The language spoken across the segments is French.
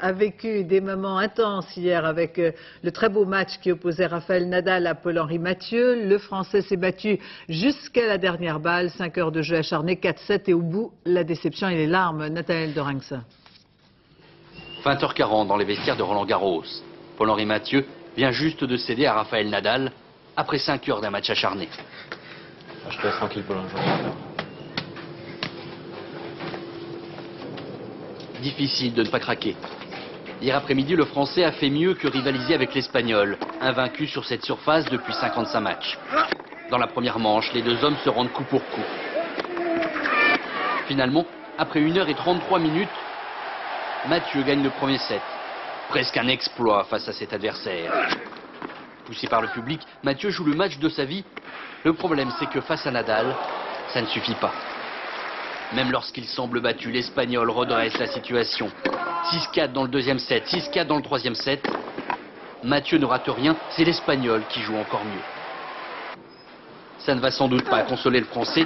a vécu des moments intenses hier avec le très beau match qui opposait Raphaël Nadal à Paul-Henri Mathieu. Le Français s'est battu jusqu'à la dernière balle, 5 heures de jeu acharné, 4-7 et au bout, la déception et les larmes. Nathanael Dorinx. 20h40 dans les vestiaires de Roland-Garros. Paul-Henri Mathieu vient juste de céder à Raphaël Nadal après 5 heures d'un match acharné. Je te laisse tranquille, Paul-Henri. Difficile de ne pas craquer. Hier après-midi, le Français a fait mieux que rivaliser avec l'Espagnol, invaincu sur cette surface depuis 55 matchs. Dans la première manche, les deux hommes se rendent coup pour coup. Finalement, après 1h33, Mathieu gagne le premier set. Presque un exploit face à cet adversaire. Poussé par le public, Mathieu joue le match de sa vie. Le problème, c'est que face à Nadal, ça ne suffit pas. Même lorsqu'il semble battu, l'Espagnol redresse la situation. 6-4 dans le deuxième set, 6-4 dans le troisième set. Mathieu ne rate rien, c'est l'Espagnol qui joue encore mieux. Ça ne va sans doute pas consoler le Français,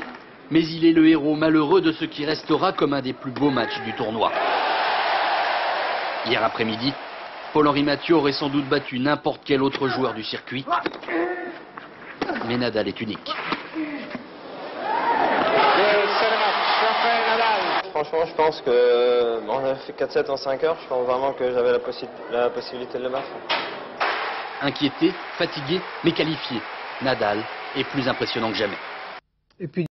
mais il est le héros malheureux de ce qui restera comme un des plus beaux matchs du tournoi. Hier après-midi, Paul-Henri Mathieu aurait sans doute battu n'importe quel autre joueur du circuit. Mais Nadal est unique. Franchement, je pense que bon, on a fait 4-7 en 5 heures. Je pense vraiment que j'avais la possibilité de le battre. Inquiété, fatigué, mais qualifié, Nadal est plus impressionnant que jamais. Et puis...